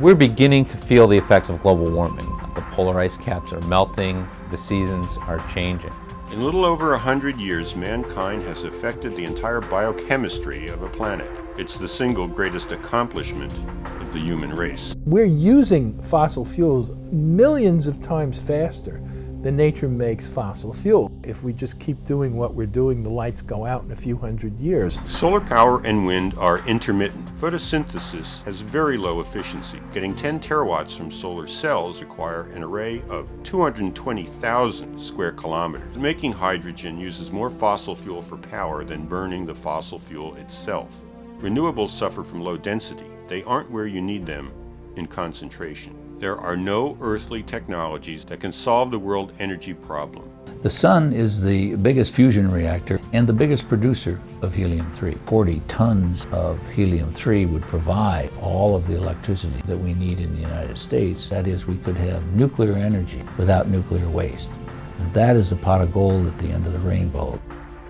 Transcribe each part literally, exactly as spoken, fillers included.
We're beginning to feel the effects of global warming. The polar ice caps are melting, the seasons are changing. In a little over a hundred years, mankind has affected the entire biochemistry of a planet. It's the single greatest accomplishment of the human race. We're using fossil fuels millions of times faster than nature makes fossil fuel. If we just keep doing what we're doing, the lights go out in a few hundred years. Solar power and wind are intermittent. Photosynthesis has very low efficiency. Getting ten terawatts from solar cells require an array of two hundred twenty thousand square kilometers. Making hydrogen uses more fossil fuel for power than burning the fossil fuel itself. Renewables suffer from low density. They aren't where you need them in concentration. There are no earthly technologies that can solve the world energy problem. The sun is the biggest fusion reactor and the biggest producer of helium three. forty tons of helium three would provide all of the electricity that we need in the United States. That is, we could have nuclear energy without nuclear waste. And that is the pot of gold at the end of the rainbow.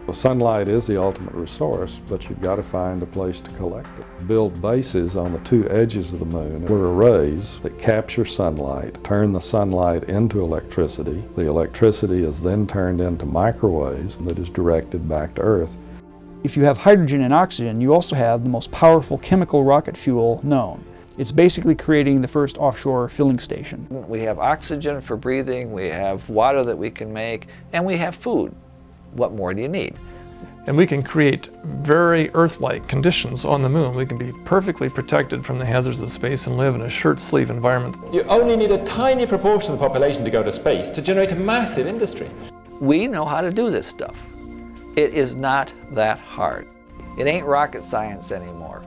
Well, sunlight is the ultimate resource, but you've got to find a place to collect it. Build bases on the two edges of the moon where arrays that capture sunlight, turn the sunlight into electricity. The electricity is then turned into microwaves that is directed back to Earth. If you have hydrogen and oxygen, you also have the most powerful chemical rocket fuel known. It's basically creating the first offshore filling station. We have oxygen for breathing, we have water that we can make, and we have food. What more do you need? And we can create very Earth-like conditions on the moon. We can be perfectly protected from the hazards of space and live in a shirt-sleeve environment. You only need a tiny proportion of the population to go to space to generate a massive industry. We know how to do this stuff. It is not that hard. It ain't rocket science anymore.